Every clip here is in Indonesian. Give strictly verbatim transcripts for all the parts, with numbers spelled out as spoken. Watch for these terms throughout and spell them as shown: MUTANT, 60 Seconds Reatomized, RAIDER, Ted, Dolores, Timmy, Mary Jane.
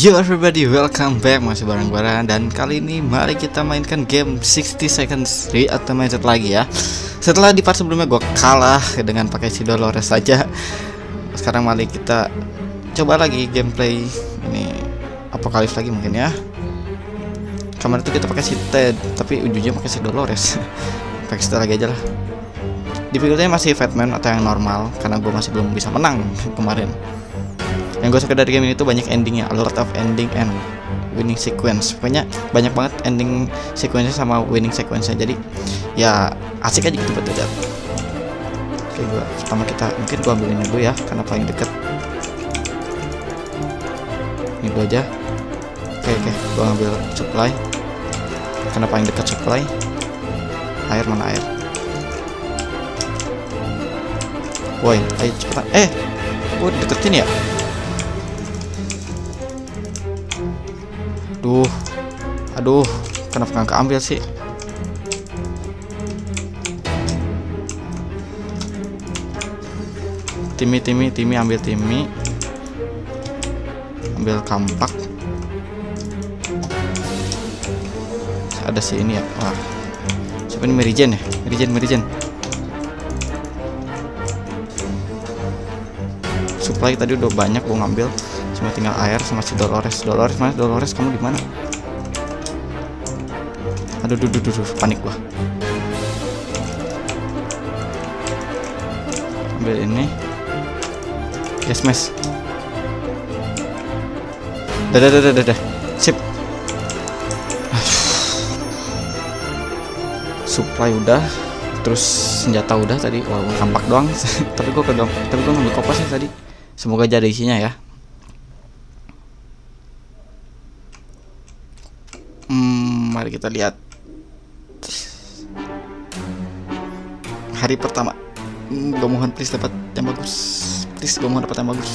Yo everybody, welcome back. Masih bareng bareng dan kali ini mari kita mainkan game sixty seconds Reatomized lagi ya. Setelah di part sebelumnya gue kalah dengan pakai si Dolores saja. Sekarang mari kita coba lagi gameplay ini Apocalypse lagi mungkin ya. Kemarin itu kita pakai si Ted, tapi ujungnya pakai si Dolores. Pakai kita lagi aja lah. Difikirnya masih Fatman atau yang normal karena gue masih belum bisa menang kemarin. Yang gue suka dari game ini tuh banyak endingnya, a lot of ending and winning sequence. Pokoknya banyak banget ending sequence sama winning sequence -nya. Jadi ya asik aja gitu betul. Oke, gue pertama kita mungkin gue ambil ini dulu ya, karena paling deket. Ini dulu aja. Oke oke, gue ambil supply, karena paling dekat supply. Air mana air? Woi, ayo cepetan. Eh, gue deketin ya. Duh, aduh, kenapa nggak keambil sih? Timmy, Timmy, Timmy, ambil Timmy, ambil kampak. Ada si ini ya, wah, siapa ini Mary Jane ya? Mary Jane, Mary Jane. Supply tadi udah banyak, gua ngambil. Cuma tinggal air sama si Dolores. Dolores mana? Dolores kamu di mana? Aduh, duh, duh, duh, duh, panik gua. Ambil ini. Yes, mas. Dadah, dadah, dadah, sip. Supply udah, terus senjata udah tadi. Wah, kampak doang. Tapi gua kedong, tapi gua ngambil koper sih tadi. Semoga jadi isinya ya. Hmm, mari kita lihat hari pertama. Hmm, gue mohon please dapat yang bagus, please gue mohon dapat yang bagus.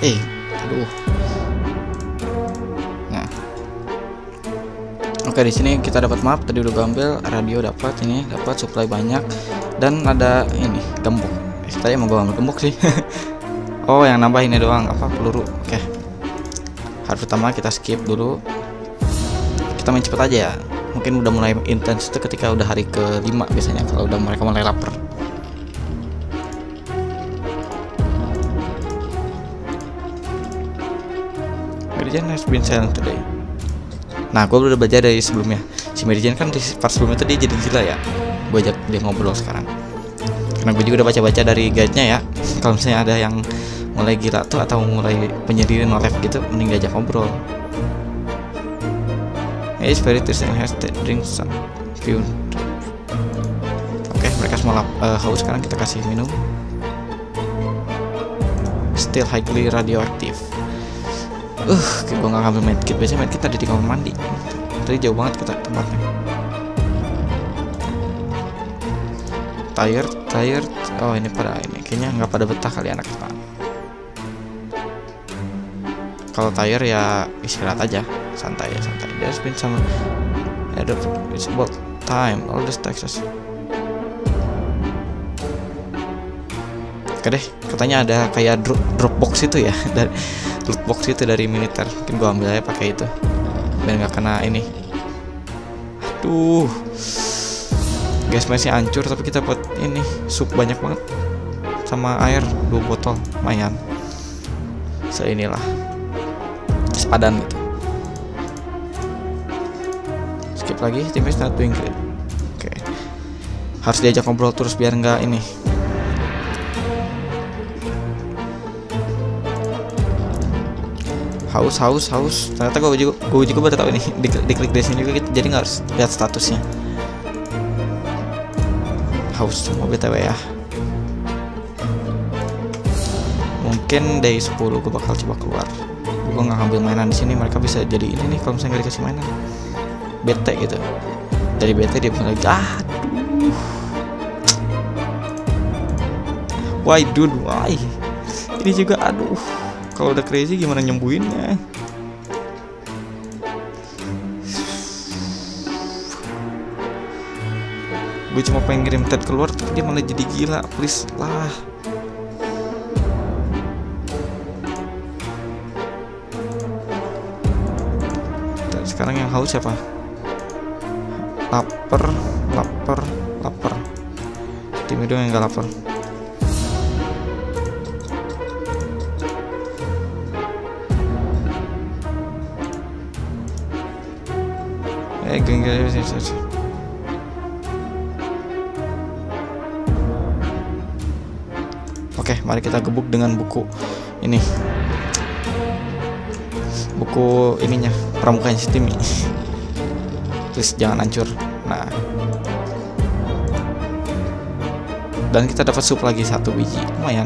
Eh, aduh. Nah, oke di sini kita dapat map tadi udah gambar, radio dapat, ini dapat supply banyak dan ada ini gembok. Eh, tadi mau gue ambil gembok sih. Oh, yang nambah ini doang apa peluru? Oke, hari pertama kita skip dulu. Kita main cepet aja ya, mungkin udah mulai intens itu ketika udah hari kelima biasanya kalau udah mereka mulai lapar. Mary Jane has been silent today. Nah, gue udah belajar dari sebelumnya. Si Mary Jane kan di part sebelumnya tadi jadi gila ya. Gue ajak dia ngobrol sekarang. Karena gue juga udah baca-baca dari guide-nya ya. Kalau misalnya ada yang mulai gila tuh atau mulai penyendiri nolep gitu, mending diajak ngobrol. It's very thirsty and has to drink some fuel. Oke, okay, mereka semua uh, haus. Sekarang kita kasih minum. Still highly radioactive. Uh, gue nggak ngambil medkit. Biasanya medkit ada di kamar mandi. Tadi jauh banget kita tempatnya. Tired, tired. Oh, ini pada ini. Kayaknya nggak pada betah kali anak kita. Kalau tired ya istirahat aja. Santai ya, santai. There's been some error. It's about time. All this taxes. Oke deh, katanya ada kayak drop, drop box itu ya, dari loot box itu dari militer. Mungkin gua ambil aja pakai itu, biar nggak kena ini. Aduh, gas masih hancur tapi kita buat ini sup banyak banget sama air dua botol, lumayan. So inilah sepadan gitu. Lagi tim is not doing great. Oke, harus diajak ngobrol terus biar nggak ini. Haus, haus, haus. Ternyata gue uji, gue uji gue baru tahu ini. Diklik, diklik dari sini juga gitu, jadi nggak harus lihat statusnya. Haus semua btw ya. Mungkin day sepuluh gue bakal coba keluar. Gue nggak ambil mainan di sini. Mereka bisa jadi ini nih kalau misalnya nggak dikasih mainan. Bete gitu, dari bete dia bilang lagi, aduh, why dude, why, ini juga aduh, kalau udah crazy gimana nyembuhinnya? Gue cuma pengen ngirim Ted keluar, tapi dia malah jadi gila, please lah. Sekarang yang haus siapa? Lapar, lapar, lapar. Timmy doang yang gak lapar. Eh, geng geng geng geng. Oke, mari kita gebuk dengan buku ini. Buku ininya, pramukanya si Timmy. Please jangan hancur. Nah. Dan kita dapat sup lagi satu biji. Lumayan.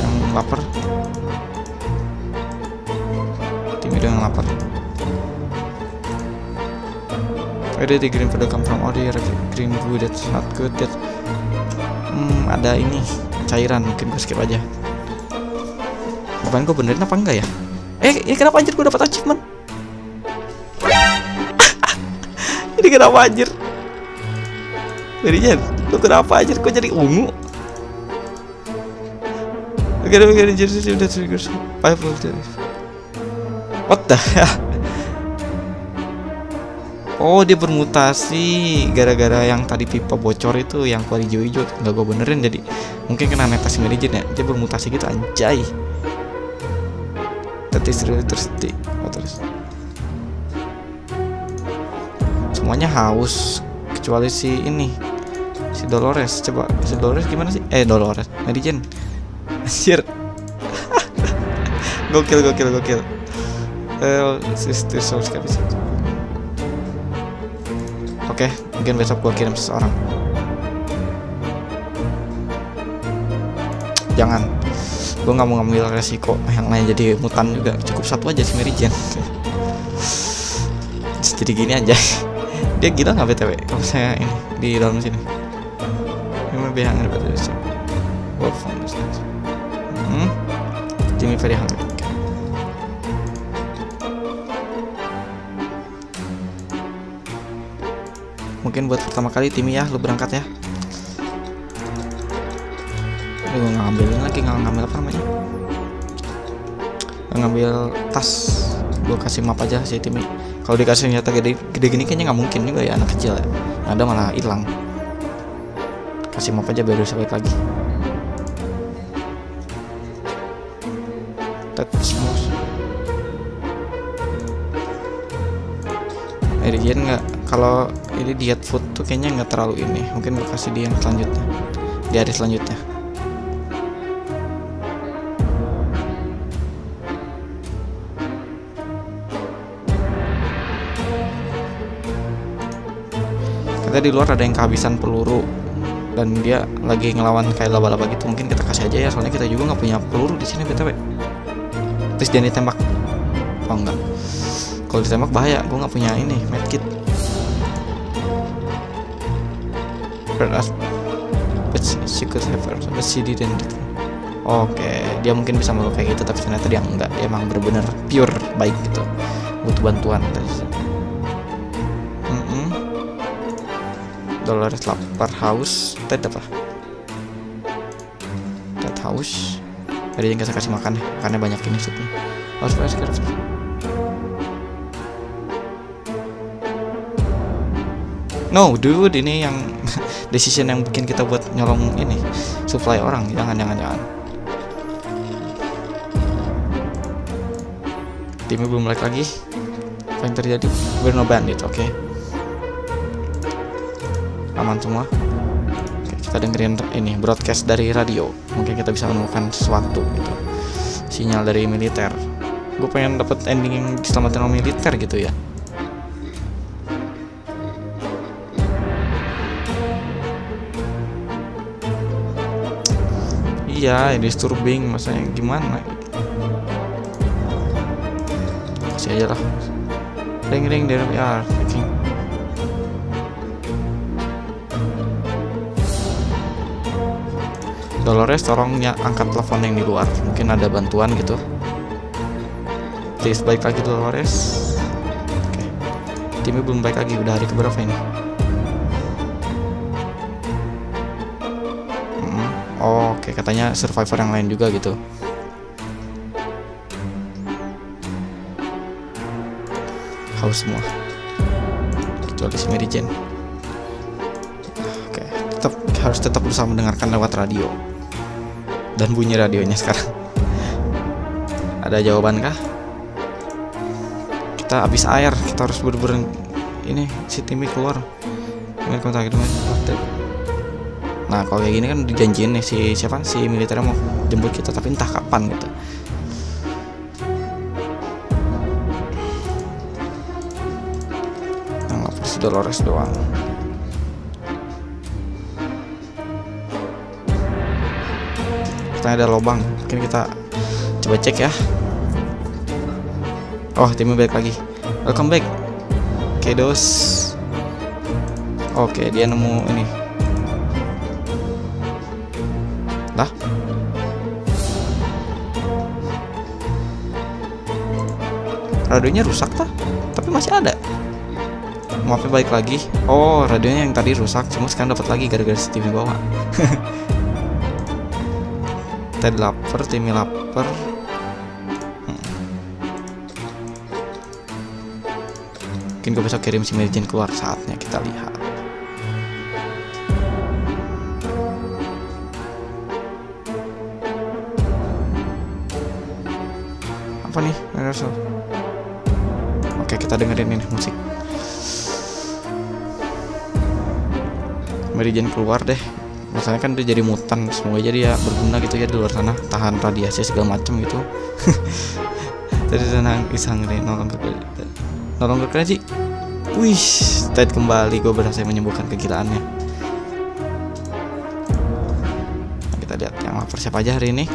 Yang lapar. Timmy udah yang lapar. Where did the green food come from? Oh, the green food, that's not good. That's... Hmm, ada ini cairan, mungkin gue skip aja. Apaan, gue benerin apa enggak ya? Eh, ini kenapa anjir gue dapat achievement? Ini kenapa anjir? Mary Jane, lu kenapa anjir? Kok jadi ungu? Oke, oke, anjir, sudah trigger. What the hell? Oh, dia bermutasi gara-gara yang tadi pipa bocor itu, yang kuali hijau-hijau nggak gue benerin, jadi mungkin kena netes Mary Jane ya. Dia bermutasi gitu, anjay. Tetis really thirsty. Oh, terus semuanya haus kecuali si ini, si Dolores. Coba si Dolores gimana sih? Eh, Dolores, Mary Jane, anjir. Gokil, gokil, gokil. Eh, sister source capacity. Oke, mungkin besok gua kirim seseorang. Jangan, gua nggak mau ngambil resiko yang lain jadi mutan juga. Cukup satu aja si Mary Jane. Jadi gini aja. Dia gila nggak btw? Kalau saya ini di dalam sini. Ini lebih hangat daripada itu. World Founders. Hmm, Timmy very hangat. Mungkin buat pertama kali Timmy ya, lu berangkat ya. Ini gue nggak ngambilin lagi, nggak ngambil apa namanya, nggak ngambil tas. Gue kasih map aja sih Timmy. Kalau dikasih nyata gede, gede gini kayaknya nggak mungkin juga ya, anak kecil ya. Nah, ada malah hilang. Kasih map aja biar bisa balik lagi. That's most. Mary Jane nggak, kalau ini diet food tuh kayaknya nggak terlalu ini. Mungkin gue kasih dia yang selanjutnya, di hari selanjutnya. Kita di luar ada yang kehabisan peluru dan dia lagi ngelawan kayak laba-laba gitu. Mungkin kita kasih aja ya, soalnya kita juga nggak punya peluru di sini btw. Terus jangan ditembak. Oh enggak. Kalau ditembak bahaya, gue nggak punya ini medkit. But she could have her, but she didn't. Oke, okay. Dia mungkin bisa melukai gitu, tapi ternyata dia enggak. Dia emang bener-bener pure baik gitu. Butuh bantuan tadi. Mm -mm. Dolores lapar, haus. Ted apa? Ted haus. Tadi yang kita kasih makan, karena banyak ini supnya. Harus oh, sekarang. No, dude, ini yang decision yang bikin kita buat nyolong ini supply orang. Jangan, jangan, jangan. Timmy belum balik lagi. Apa yang terjadi? We're no bandit, oke. Okay. Aman semua. Okay, kita dengerin ini broadcast dari radio. Mungkin kita bisa menemukan sesuatu gitu. Sinyal dari militer. Gue pengen dapat ending yang diselamatin oleh militer gitu ya. Ya, disturbing, masanya gimana? Kasih aja lah. Ring ring there we are. Oke. Dolores, tolongnya angkat telepon yang di luar. Mungkin ada bantuan gitu. Please balik lagi Dolores. Oke. Okay. Timmy belum balik lagi. Udah hari keberapa ini? Oh, oke, okay. Katanya survivor yang lain juga gitu. haus semua, kecuali si Mary Jane. Oke, tetap harus tetap berusaha mendengarkan lewat radio. Dan bunyi radionya sekarang. Ada jawaban kah? Kita habis air, kita harus bener-bener ini si Timmy keluar. Nah, kalau kayak gini kan dijanjiin nih si siapa si militer mau jemput kita, tapi entah kapan gitu. Dolores doang. Kita ada lubang, mungkin kita coba cek ya. Oh, Timmy balik lagi. Welcome back, Kedos. Oke, dia nemu ini. Lah? Radionya rusak tah? Tapi masih ada. Maafnya balik lagi. Oh, radionya yang tadi rusak, cuma sekarang dapat lagi gara-gara si Timmy bawa. Ted lapar, Timmy lapar. Hmm. Mungkin gue besok kirim si Mary Jane keluar, saatnya kita lihat. Apa nih? Oke, kita dengerin ini musik. Mary Jane keluar deh, masalahnya kan dia jadi mutan, semoga jadi ya berguna gitu ya di luar sana, tahan radiasi segala macam gitu. Tadi tenang isang ini nolong berkreasi, nolong berkreasi. Wih, Ted kembali, gue berhasil menyembuhkan kegilaannya. Nah, kita lihat yang lapar siapa aja hari ini.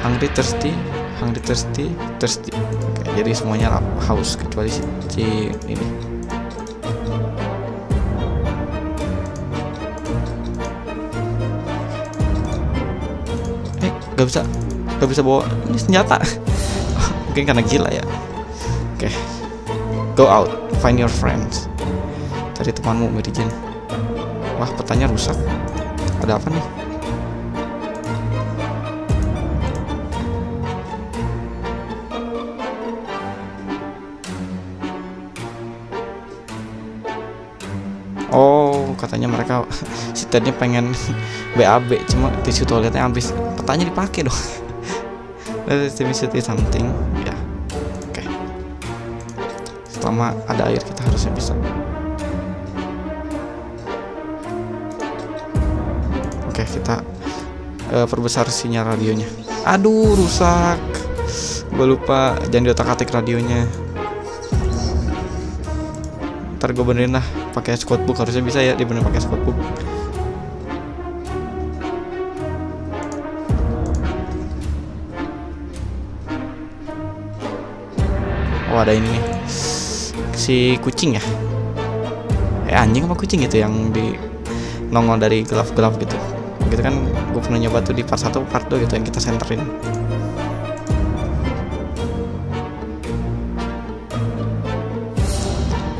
Hungry, thirsty, hungry, thirsty, thirsty. Oke, jadi semuanya haus kecuali si, si ini. Gak bisa, gak bisa bawa ini senjata. Mungkin karena gila ya. Oke, okay. Go out, find your friends. Cari temanmu, Mary Jane. Wah, petanya rusak. Ada apa nih? Oh, katanya mereka si Tednya pengen B A B, cuma tisu toiletnya habis. Petanya dipakai dong. Let's see something. Ya, oke. Okay. Selama ada air kita harusnya bisa. Oke, okay, kita uh, perbesar sinyal radionya. Aduh, rusak. Gue lupa jangan diotak-atik radionya. Ntar gue benerin lah. Pakai skotbook harusnya bisa ya, dibenerin pakai skotbook. Oh, ada ini nih, si kucing ya, eh anjing apa kucing gitu yang di nongol dari gelap-gelap gitu. Gitu kan gue pernah nyoba tuh di part satu, part dua gitu yang kita senterin.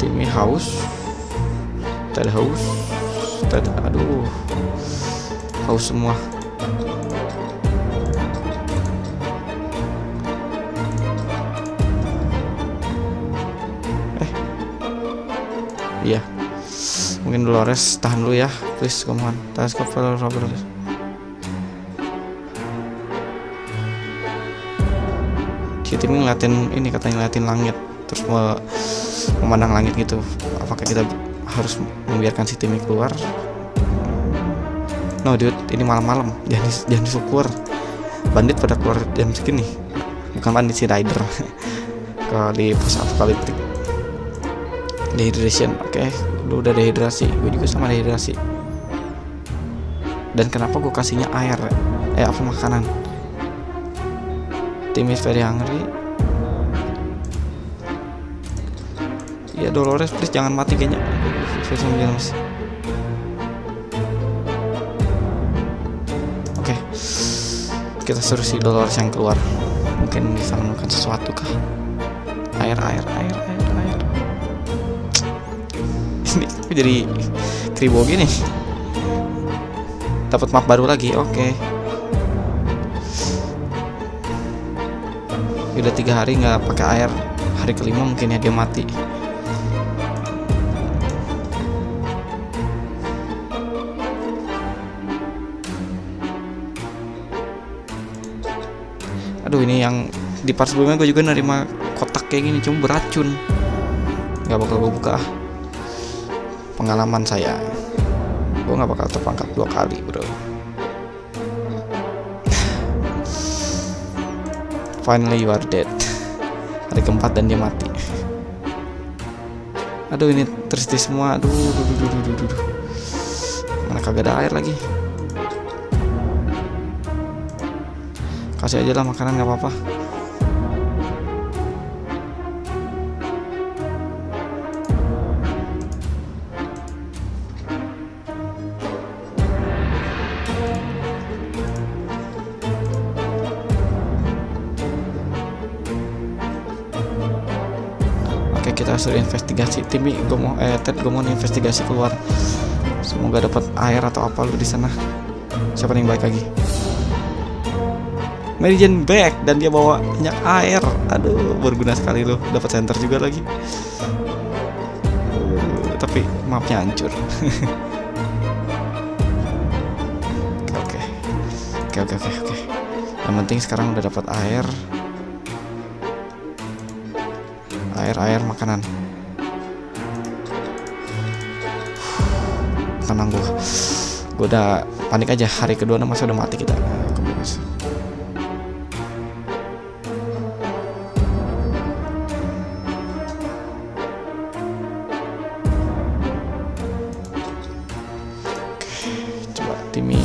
Timmy haus, Ted haus, Ted aduh haus semua. Eh iya, mungkin Dolores tahan dulu ya, please come on. Teleskop Robert. Si Timmy ngeliatin ini, katanya ngeliatin langit, terus mau memandang langit gitu. Apakah kita harus membiarkan si Timmy keluar? No dude, ini malam-malam, jangan jangan syukur. Bandit pada keluar jam segini. Bukan bandit, si rider. Kalau di post apokaliptik. Dehydration, oke, okay. Lu udah dehidrasi, gue juga sama dehidrasi. Dan kenapa gue kasihnya air? Eh apa makanan? Timmy very hungry. Ya Dolores, please jangan mati kayaknya. Oke, okay. Kita suruh si Dolores yang keluar. Mungkin bisa menemukan sesuatu kah? Air, air, air, air, air. Ini jadi kribo gini. Dapat map baru lagi, oke. Okay. Udah tiga hari nggak pakai air. hari kelima mungkin ya dia mati. Aduh, ini yang di part sebelumnya gue juga nerima kotak kayak gini, cuma beracun. Gak bakal gue buka. Pengalaman saya, gue gak bakal terperangkap dua kali, bro. Finally you are dead. Hari keempat dan dia mati. Aduh, ini tristis semua. Aduh, aduh, aduh, aduh, aduh, aduh. Mana kagak ada air lagi. Kasih aja lah makanan, gak apa-apa. Kita hasil investigasi. Timmy, gue mau eh Ted, gue mau investigasi keluar. Semoga dapat air atau apa lu di sana. Siapa yang baik lagi? Mary Jane back dan dia bawa minyak air. Aduh, berguna sekali lu. Dapat center juga lagi. Uh, tapi mapnya hancur. Oke, oke, oke, oke, oke. Yang penting sekarang udah dapat air. Air-air makanan. Tenang, gue Gue udah panik aja. Hari kedua masa udah mati kita. Kemudian coba Timmy.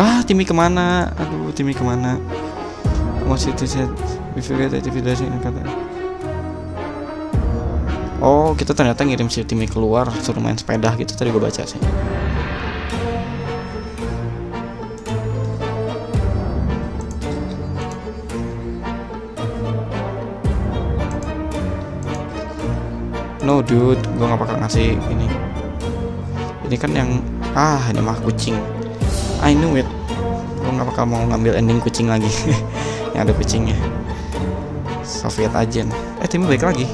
Ah, Timmy kemana? Aduh, Timmy kemana? Masih terlihat aktivitas yang kata. Oh, kita ternyata ngirim si Timmy keluar suruh main sepeda gitu, tadi gue baca sih. No dude, gue nggak bakal ngasih ini. Ini kan yang ah ini mah kucing. I knew it. Nggak bakal mau ngambil ending kucing lagi. Yang ada kucingnya Soviet agent. Eh, Timmy balik lagi.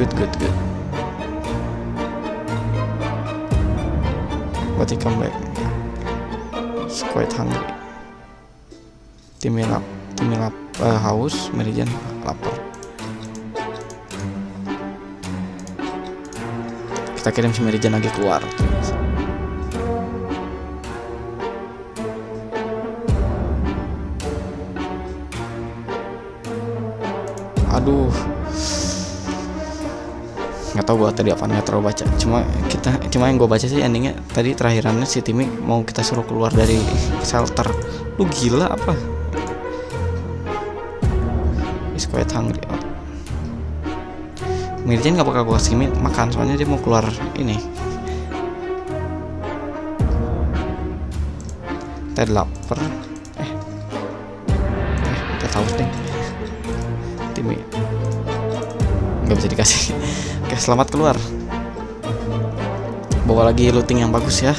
Good, good, good. But he come back. He's quite hungry. Timmy lap, Timmy lap, uh, haus. Mary Jane lapar. Kita kirim si Mary Jane lagi keluar. Aduh, nggak tahu gue tadi apa, nggak terlalu baca. Cuma kita, cuma yang gue baca sih endingnya tadi terakhirannya si Timmy mau kita suruh keluar dari shelter. Lu gila apa? Is quite hungry. Oh. Mary Jane nggak bakal gue kasih makan, soalnya dia mau keluar ini. Ted lapar. Eh, eh Ted haus deh. Timmy nggak bisa dikasih. Oke, selamat keluar. Bawa lagi looting yang bagus ya.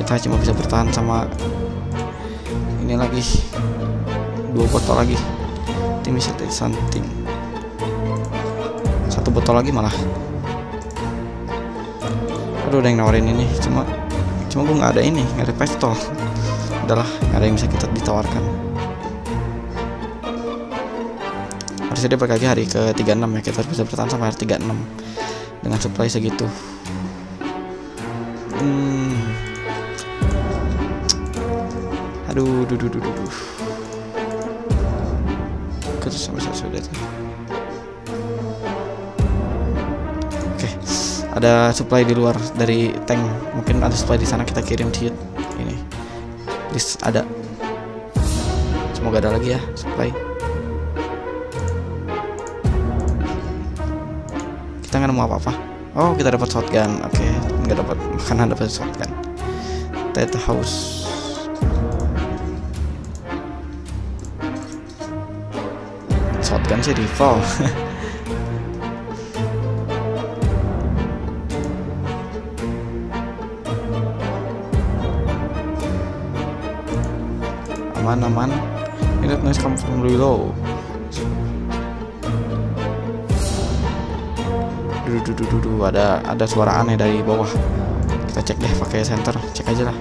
Kita cuma bisa bertahan sama ini lagi, dua botol lagi. Timmy satu something, satu botol lagi malah. Aduh, ada yang nawarin ini, cuma cuma gue nggak ada ini, nggak ada pistol. Udahlah, nggak ada yang bisa kita ditawarkan. Harusnya dia balik lagi hari ke tiga puluh enam ya. Kita harus bisa bertahan sampai hari tiga puluh enam dengan supply segitu. hmm. Aduh, duh, duh, duh, duh. Terus sampai sudah. Oke, ada supply di luar dari tank. Mungkin ada supply di sana, kita kirim di ini. List ada. Semoga ada lagi ya supply. Kita nggak nemu apa-apa. Oh, kita dapat shotgun. Oke, okay. Nggak dapat makanan, dapat shotgun. Ted house. Shotgun sih rival. mana, man? Hey, that noise comes from below. Duh, duh, duh, duh, duh. Ada, ada suara aneh dari bawah. Kita cek deh pakai senter, cek aja lah.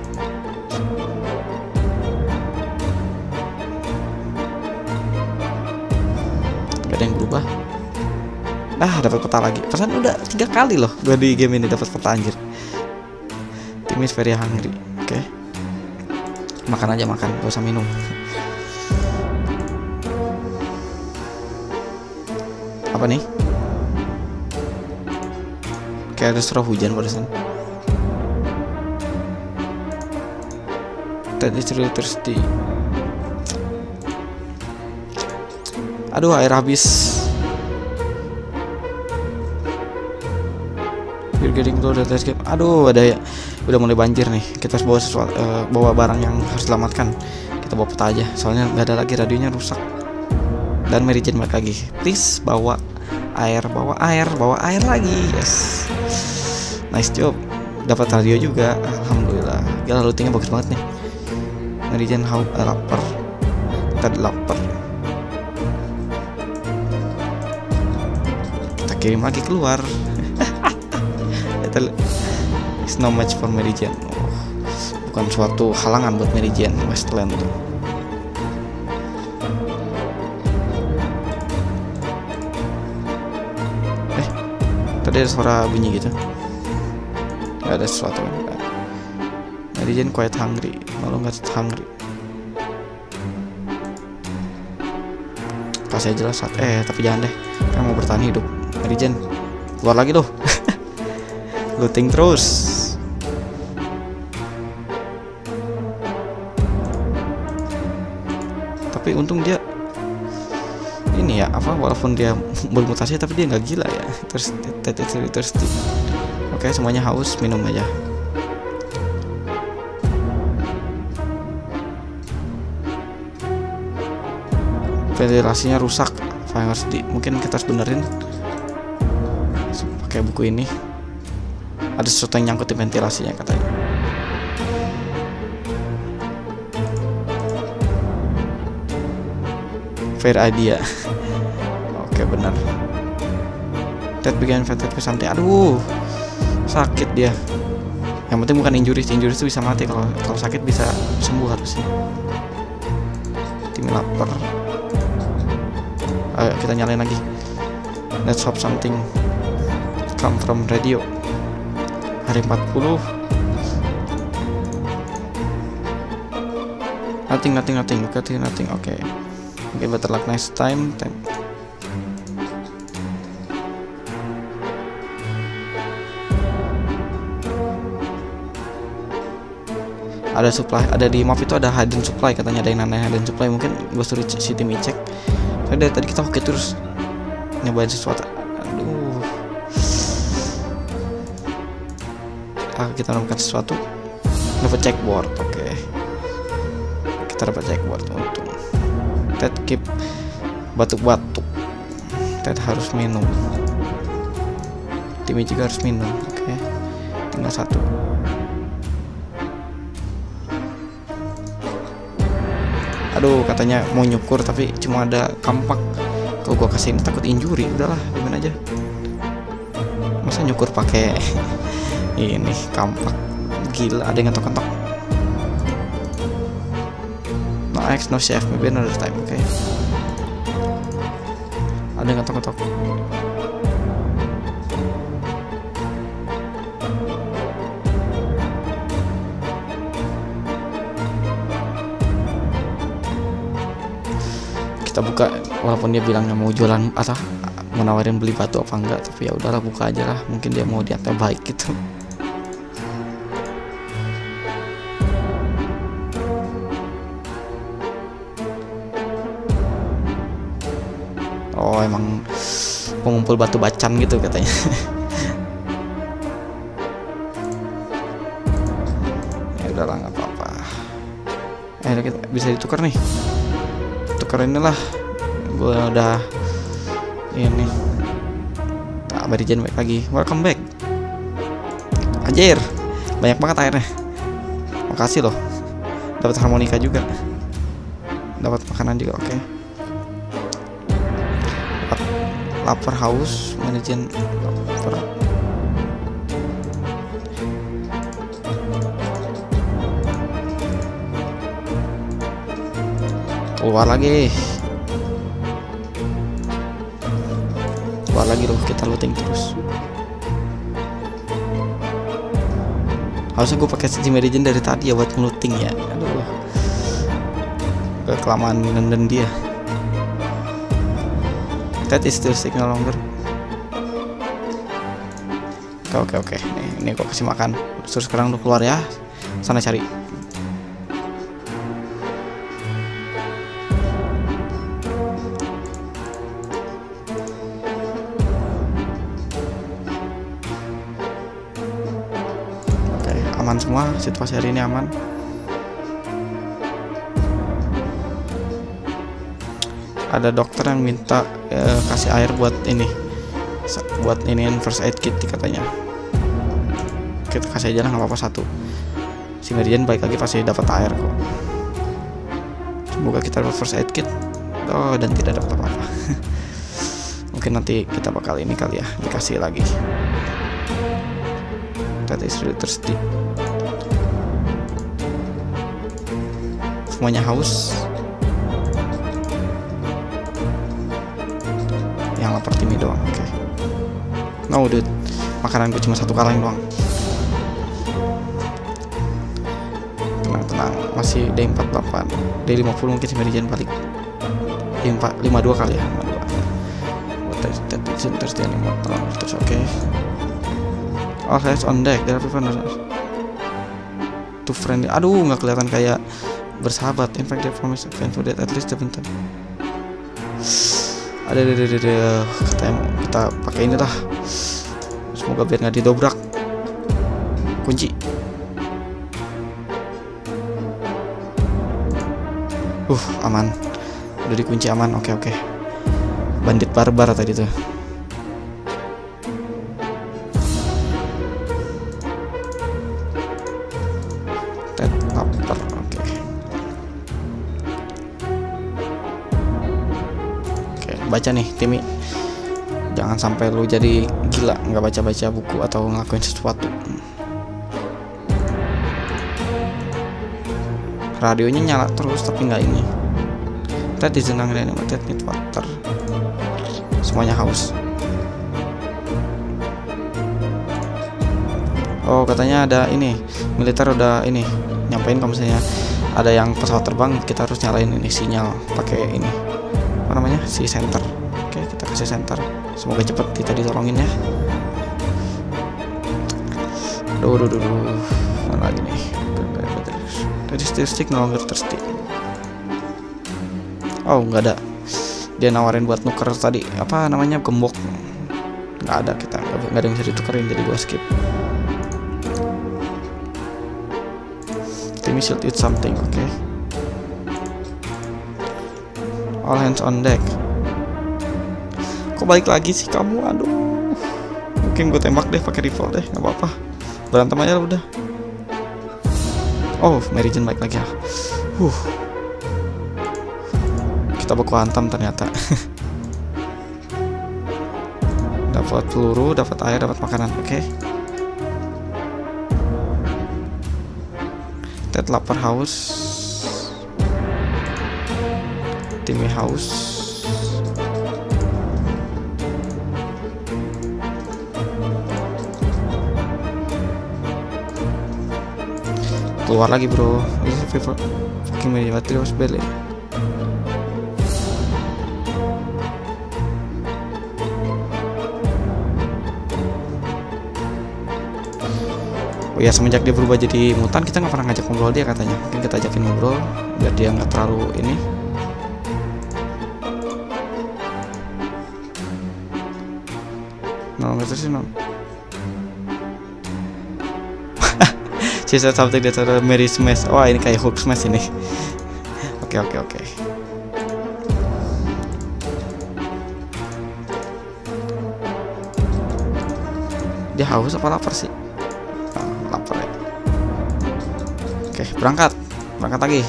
Gak ada yang berubah. Nah, dapat peta lagi. Pesan udah tiga kali loh gue di game ini dapat peta, anjir. Timmy very hungry. Oke. Okay. Makan aja, makan, gak usah minum. Apa nih? Kayak ada suara hujan barusan. Ted is really thirsty. Aduh, air habis. You're getting to the escape. Aduh, ada ya. Udah mulai banjir nih. Kita harus bawa sesuatu, uh, bawa barang yang harus selamatkan. Kita bawa peta aja. Soalnya nggak ada lagi, radionya rusak. Dan Mary Jane balik lagi. Please bawa air, bawa air, bawa air lagi. Yes. Nice job. Dapat radio juga. Alhamdulillah. Gila, lootingnya bagus banget nih. Mary Jane how uh, lapar. Ted lapar. Kita kirim lagi keluar. It's no match for Mary Jane. Oh, bukan suatu halangan buat Mary Jane Westland tuh. Eh, tadi ada suara bunyi gitu. Gak ada sesuatu. Mary Jane quite hungry. Malu nggak hungry. Kasih aja lah saat. Eh, tapi jangan deh. Kan mau bertahan hidup. Mary Jane keluar lagi loh. Looting terus. Tapi untung dia ini ya, apa walaupun dia bermutasi tapi dia nggak gila ya. Terus thirsty, thirsty. Oke, semuanya haus, minum aja. Ventilasinya rusak, apa yang harus di, mungkin kita harus benerin pakai buku ini. Ada sesuatu yang nyangkut di ventilasinya katanya. Fair idea. Oke, okay, benar. Ted began vented with something. Aduh, sakit dia. Yang penting bukan injuries. Injuries itu bisa mati. Kalau kalau sakit bisa sembuh harusnya. Timmy lapar. Ayo kita nyalain lagi. Let's hope something come from radio. Hari empat puluh. Nothing, nothing, nothing, nothing, nothing. Oke, okay. Mungkin okay, better luck next time. time. Ada supply, ada di map itu ada hidden supply katanya, ada yang namanya hidden supply. Mungkin gue suruh si Timmy cek. Soalnya dari tadi kita oke terus nyobain sesuatu. Ah, kita menemukan sesuatu, dapat checkboard. Oke, okay. Kita dapat checkboard. Untung Ted keep batuk-batuk. Ted harus minum. Timmy juga harus minum. Oke, okay. Tinggal satu. Aduh, katanya mau nyukur tapi cuma ada kampak. Kalau gua kasih ini takut injuri. Udahlah, dimain aja. Masa nyukur pakai ini kampak, gila, ada yang ngetok-ngetok. No X, no chef, maybe another time, oke? Okay? Ada yang ngetok-ngetok. Kita buka, walaupun dia bilangnya mau jualan atau menawarin beli batu apa enggak, tapi ya udahlah buka aja lah, mungkin dia mau diantar baik gitu. Oh, emang pengumpul batu bacan gitu katanya. Ya udahlah, nggak apa-apa. Eh, kita bisa ditukar nih. Tukar inilah. Gue udah ini. Tak, nah, Mary Jane back lagi. Welcome back. Anjir, banyak banget airnya. Makasih loh. Dapat harmonika juga. dapat makanan juga. Oke, okay. Lapar haus, manajemen lapar. Keluar lagi, keluar lagi loh, kita looting terus. Harusnya gue pakai segi Mary Jane dari tadi ya buat ngeluting ya. Aduh, kelamaan nenden dia. Ted is still sick no longer. Oke oke oke. Nih, ini gue kasih makan. Terus sekarang lu keluar ya. Sana cari. Aman semua, situasi hari ini aman. Ada dokter yang minta eh, kasih air buat ini, buat ini first aid kit katanya. Kita kasih aja lah, nggak apa-apa satu. Si Mary Jane baik lagi pasti dapat air kok. Semoga kita dapat first aid kit. Oh, dan tidak dapat apa-apa. Mungkin nanti kita bakal ini kali ya, dikasih lagi. Ted is really thirsty. Semuanya haus. Yang lapar Timmy doang. Oke. Okay. No dude, makanan gue cuma satu kaleng doang. Tenang-tenang, masih D empat puluh delapan, D lima puluh mungkin si Mary Jane balik. D lima puluh dua kali ya, lima puluh dua. Ted is thirsty anymore. Terus oke. Okay. All hands on deck, there are people to friendly. Aduh, nggak kelihatan kayak bersahabat. In fact, they promise event to that at least sebentar. Ada, ada, ada, ada. Kita, kita pakai ini lah. Semoga biar nggak didobrak. Kunci. Uh, aman. Udah dikunci aman. Oke, oke. Bandit barbar tadi tuh. Baca nih Timmy, jangan sampai lu jadi gila nggak baca-baca buku atau ngelakuin sesuatu. Radionya nyala terus tapi nggak ini. Ted is hungry anymore, Ted need water. Semuanya haus. Oh, katanya ada ini, militer udah ini nyampein kalau misalnya ada yang pesawat terbang kita harus nyalain ini sinyal pakai ini namanya si center. Oke, kita kasih center, semoga cepet kita ditolongin ya. Duh, duh, duh, duh. Mana lagi nih? Dari statistik no longer thirsty. Oh, nggak ada. Dia nawarin buat nuker tadi apa namanya gembok. Nggak ada, kita nggak ada yang bisa ditukerin, jadi gua skip. Timmy should eat something, oke. Okay. All hands on deck. Kok balik lagi sih kamu? Aduh. Mungkin gue tembak deh pakai rifle deh, nggak apa-apa. Berantem aja udah. Oh, Mary Jane balik lagi ya. Huh. Kita beku hantam ternyata. Dapat peluru, dapat air, dapat makanan. Oke. Okay. Ted lapar haus. Timmy haus. Keluar lagi bro. Ini favorite fucking Mary Jane harus balik. Oh ya, semenjak dia berubah jadi mutan kita nggak pernah ngajak ngobrol dia katanya. Mungkin kita ajakin ngobrol biar dia nggak terlalu ini. She said something that a Mary Smash. Wah, ini kayak hook smash ini. Oke oke oke. Dia haus apa lapar sih? Nah, lapar ya. Oke, berangkat. Berangkat lagi.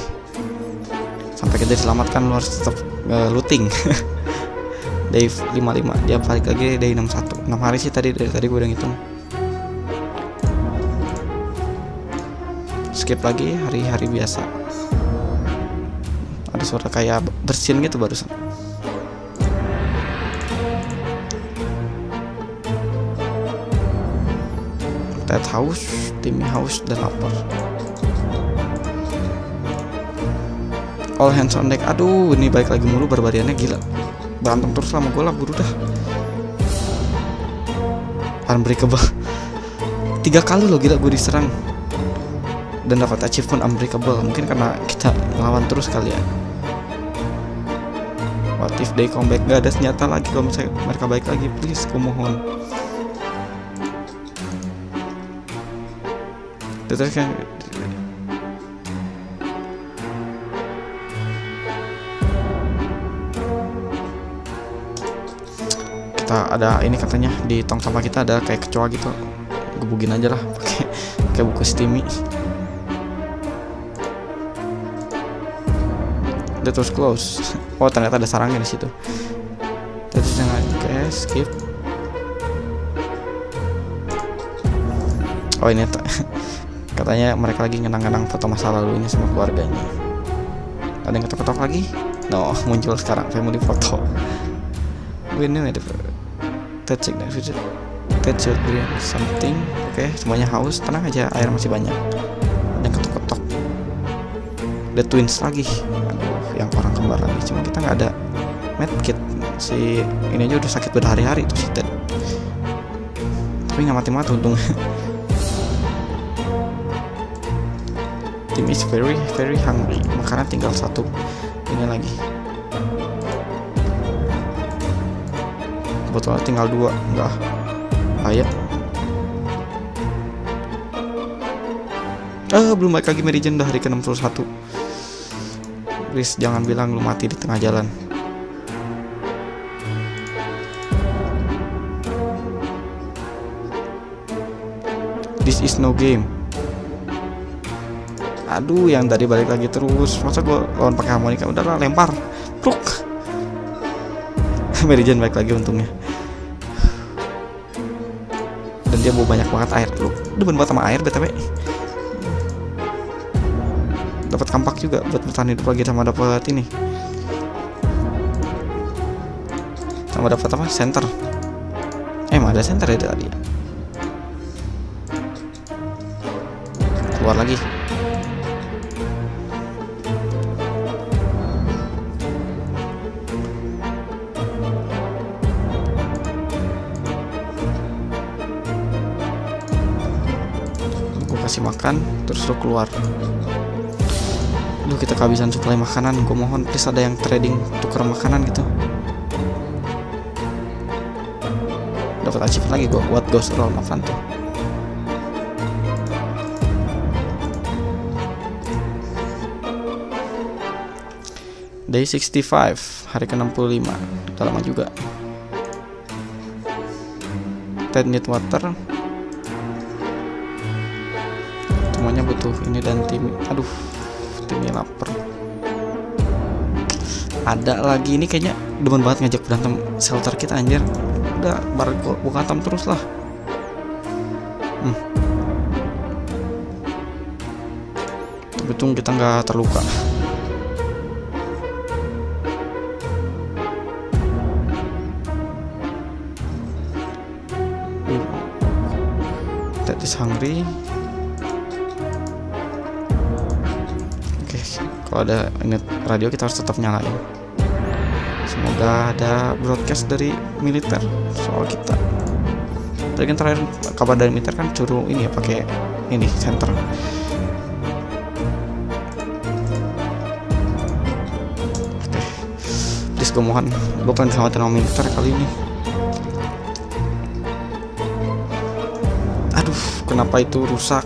Sampai dia diselamatkan, lu harus tetap uh, looting. Day lima puluh lima, dia balik lagi day enam puluh satu. enam hari sih tadi, dari tadi gue udah ngitung. Skip lagi hari-hari biasa. Ada suara kayak bersin gitu barusan. Ted haus, Timmy haus dan lapar. All hands on deck. Aduh, ini balik lagi mulu barbariannya, gila. Berantem terus sama gue lah, buru dah. Unbreakable. Tiga kali loh gila gue diserang. Dan dapat achievement unbreakable. Mungkin karena kita ngelawan terus kali ya. What if they come back? Gak ada senjata lagi kalau misalnya mereka baik lagi. Please, gue mohon. Terus kan kita ada ini katanya di tong sampah kita ada kayak kecoa gitu, gebugin aja lah pakai pakai buku Timmy. Dia terus close. Oh ternyata ada sarangnya di situ. Terus jangan guys, skip. Oh ini katanya mereka lagi ngenang-ngenang foto masa lalunya sama keluarganya. Ada yang ketok-ketok lagi? No, muncul sekarang family foto. We knew it. Ted should bring something. Oke, okay, semuanya haus. Tenang aja, air masih banyak. Ada ketok-ketok. The twins lagi. Aduh, yang orang kembar lagi. Cuma kita nggak ada medkit. Si ini aja udah sakit berhari-hari tuh si Ted. Tapi nggak mati-mati untung. Timmy is very very hungry. Makanan tinggal satu. Ini lagi. Botol tinggal dua, enggak layak. Ah, belum balik lagi Mary Jane, udah hari ke enam puluh satu. Please jangan bilang lu mati di tengah jalan. This is no game. Aduh, yang tadi balik lagi terus. Masa gue lawan pakai harmonika, udahlah lempar. Pruk. Mary Jane balik lagi untungnya. Dan dia bawa banyak banget air dulu. Demen banget sama air B T W. Dapat kampak juga buat bertahan hidup lagi, sama dapat ini. Sama dapat apa? Center. Eh, emang ada center ya tadi. Keluar lagi. Kasih makan terus lo keluar. Duh, kita kehabisan suplai makanan. Gue mohon please ada yang trading tuker makanan gitu. Dapat achievement lagi gue buat ghost roll makan tuh. Day enam puluh lima, hari ke enam puluh lima. Udah lama juga. Ted need water. Semuanya butuh ini dan Timmy. Aduh, Timmy lapar. Ada lagi ini kayaknya demen banget ngajak berantem shelter kita anjir. Udah bar buka tam terus lah. Hmm. Betul kita nggak terluka. Ted is hungry. Kalau ada ini radio kita harus tetap nyalain. Semoga ada broadcast dari militer soal kita. Tadi kan terakhir kabar dari militer kan suruh ini ya pakai ini center. Oke, please gue mohon, gue pengen selamatin sama militer kali ini. Aduh, kenapa itu rusak?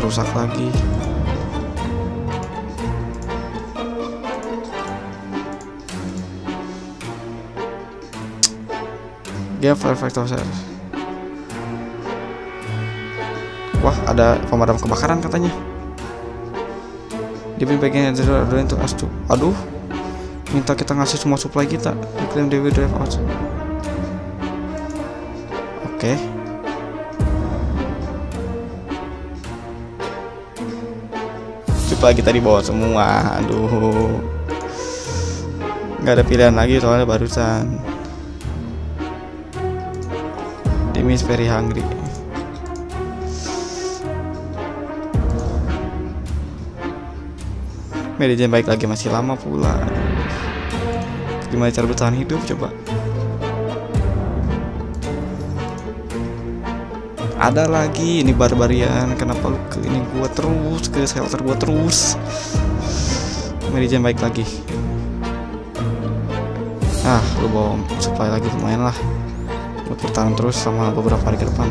Rusak lagi. Dia perfect officer. Wah, ada pemadam kebakaran katanya. Dewi bagian dari order untuk us to. Aduh, minta kita ngasih semua supply kita. Diklaim Dewi drive out. Oke. Okay. Supply kita dibawa semua. Aduh, nggak ada pilihan lagi soalnya barusan. Timmy is very hungry. Mary Jane baik lagi masih lama pula. Gimana cara bertahan hidup coba? Ada lagi ini barbarian, kenapa lu ke ini gua terus, ke shelter gua terus. Mary Jane baik lagi. Ah, lu bawa supply lagi lumayan lah buat bertahan terus sama beberapa hari ke depan.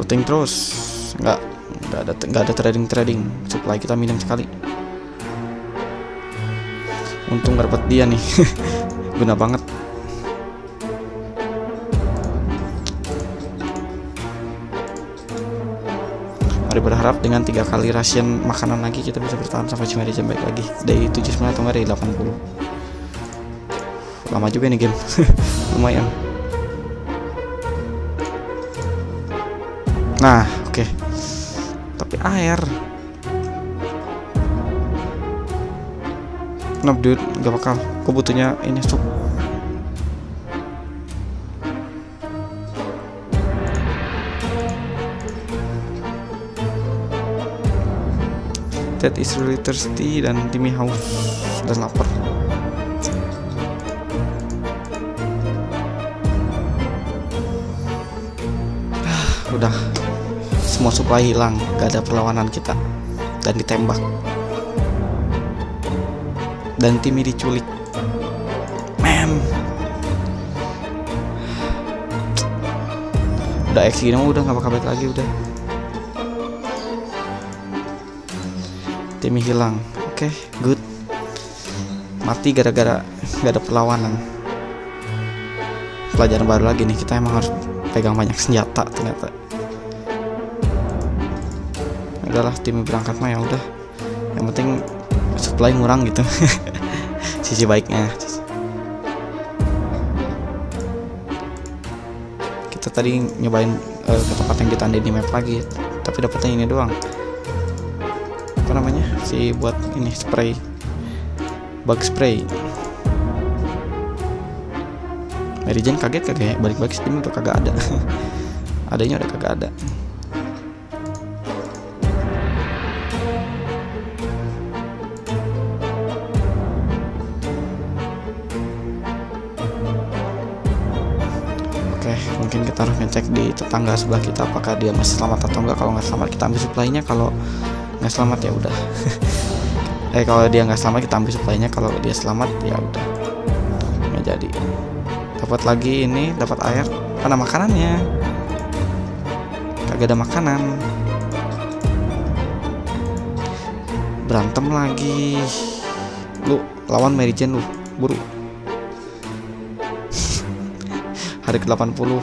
Looting terus, nggak nggak ada nggak ada trading trading supply kita minim sekali. Untung dapat dia nih, guna banget. Mari berharap dengan tiga kali ration makanan lagi kita bisa bertahan sampai Mary Jane baik lagi. Dari tujuh puluh sembilan atau dari delapan puluh. Lama juga nih game. Lumayan. Nah, oke. Okay. Tapi air. Nope dude, gak bakal. Gue butuhnya ini sup. Ted is really thirsty dan Timmy haus dan lapar. Udah, semua supply hilang, gak ada perlawanan kita dan ditembak. Dan Timmy diculik. Mem. Udah X gini udah gak bakal balik lagi udah. Timmy hilang, oke, okay, good. Mati gara-gara gak ada perlawanan. Pelajaran baru lagi nih, kita emang harus pegang banyak senjata ternyata. Udahlah, Timmy berangkat mah ya udah. Yang penting supply ngurang gitu. Sisi baiknya. Kita tadi nyobain uh, ke tempat yang kita andain di map lagi, tapi dapetnya ini doang. Apa namanya si buat ini spray bug spray. Mary Jane kaget kagak ya balik-balik Timmy udah kagak ada. Adanya udah kagak ada. Oke, mungkin kita harus ngecek di tetangga sebelah kita apakah dia masih selamat atau enggak. Kalau nggak selamat kita ambil supply-nya, kalau nggak selamat ya udah. Eh kalau dia nggak selamat kita ambil supply-nya, kalau dia selamat ya udah. Nggak jadi. Dapat lagi ini, dapat air. Mana makanannya? Kagak ada makanan. Berantem lagi. Lu lawan Mary Jane lu, buru. Hari ke-delapan puluh.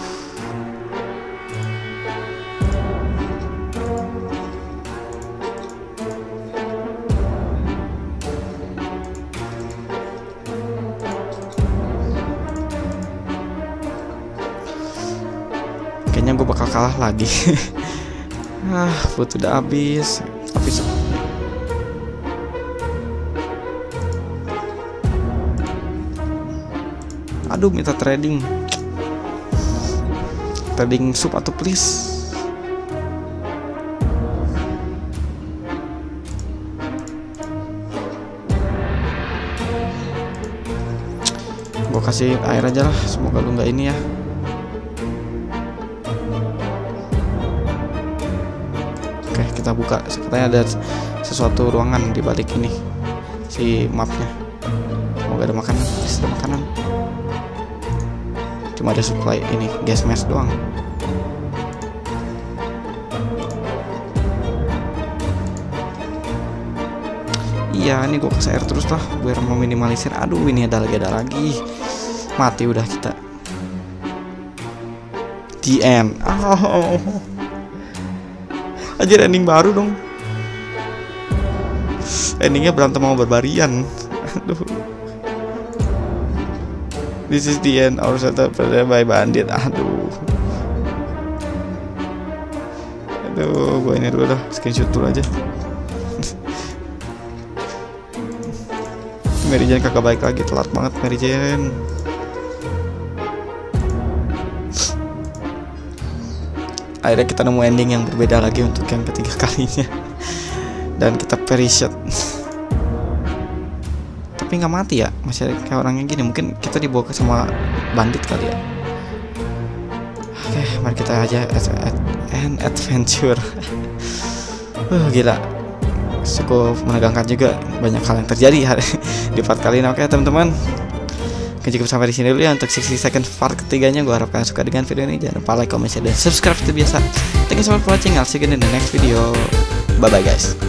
Kayaknya gue bakal kalah lagi. Ah, food udah habis. Habis. Aduh, minta trading. Trading sup atau please. Gue kasih air aja lah, semoga lu nggak ini ya. Kita buka, sepertinya ada sesuatu ruangan di balik ini si mapnya. Semoga ada makanan, ada makanan. Cuma ada supply ini gas mask doang. ya ini gue kasih air terus lah biar meminimalisir. Aduh, ini ada lagi, ada lagi. Mati udah kita. The end. Oh. Ajar ending baru dong. Endingnya berantem sama barbarian. Aduh. This is the end. Our setup by bandit. Aduh. Aduh, gue ini dulu dah. Screenshot dulu aja. Mary Jane kakak baik lagi, telat banget Mary Jane. Akhirnya kita nemu ending yang berbeda lagi untuk yang ketiga kalinya. Dan kita periset. Tapi nggak mati ya, masih ada kayak orangnya gini. Mungkin kita dibawa ke sama bandit kali ya. Oke, mari kita aja an adventure. Uh, gila. Cukup menegangkan juga, banyak hal yang terjadi hari di part kali ini. Oke teman-teman, cukup sampai di sini dulu ya untuk sixty seconds part ketiganya. Gue harapkan suka dengan video ini. Jangan lupa like, comment, share, dan subscribe seperti biasa. Thank you so much for watching. I'll see you again in the next video. Bye bye guys.